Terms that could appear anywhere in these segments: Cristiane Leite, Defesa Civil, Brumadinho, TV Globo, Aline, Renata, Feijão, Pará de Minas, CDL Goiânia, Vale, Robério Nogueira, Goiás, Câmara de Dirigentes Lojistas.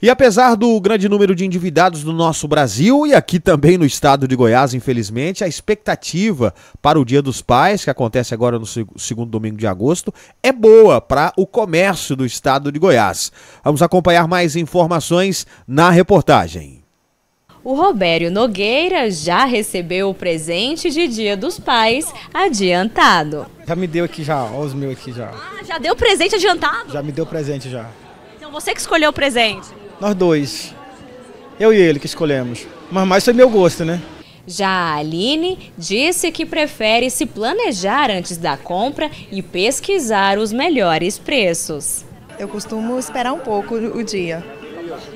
E apesar do grande número de endividados no nosso Brasil e aqui também no estado de Goiás, infelizmente, a expectativa para o Dia dos Pais, que acontece agora no segundo domingo de agosto, é boa para o comércio do estado de Goiás. Vamos acompanhar mais informações na reportagem. O Robério Nogueira já recebeu o presente de Dia dos Pais adiantado. Já me deu aqui já, olha os meus aqui já. Ah, já deu presente adiantado? Já me deu presente já. Então você que escolheu o presente? Nós dois, eu e ele que escolhemos, mas mais foi meu gosto, né? Já a Aline disse que prefere se planejar antes da compra e pesquisar os melhores preços. Eu costumo esperar um pouco o dia.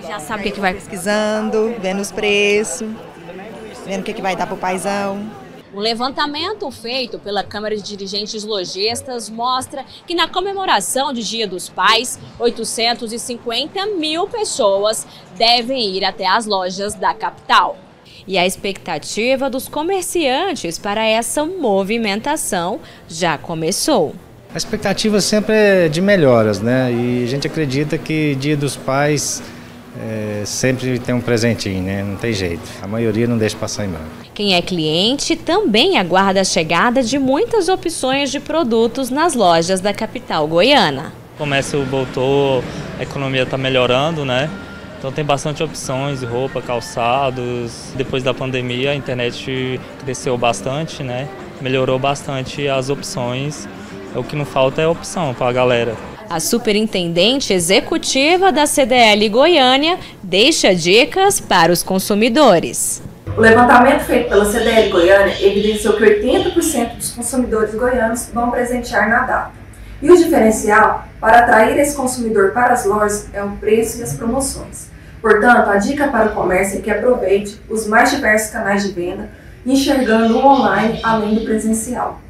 Já sabe o que vai pesquisando, vendo os preços, vendo o que vai dar para o paizão. O levantamento feito pela Câmara de Dirigentes Lojistas mostra que na comemoração de Dia dos Pais, 850 mil pessoas devem ir até as lojas da capital. E a expectativa dos comerciantes para essa movimentação já começou. A expectativa sempre é de melhoras, né? E a gente acredita que Dia dos Pais sempre tem um presentinho, né? Não tem jeito. A maioria não deixa passar em branco. Quem é cliente também aguarda a chegada de muitas opções de produtos nas lojas da capital goiana. O comércio voltou, a economia está melhorando, né? Então tem bastante opções, roupa, calçados. Depois da pandemia a internet cresceu bastante, né? Melhorou bastante as opções. O que não falta é opção para a galera. A superintendente executiva da CDL Goiânia deixa dicas para os consumidores. O levantamento feito pela CDL Goiânia evidenciou que 80% dos consumidores goianos vão presentear na data. E o diferencial para atrair esse consumidor para as lojas é o preço e as promoções. Portanto, a dica para o comércio é que aproveite os mais diversos canais de venda, enxergando o online além do presencial.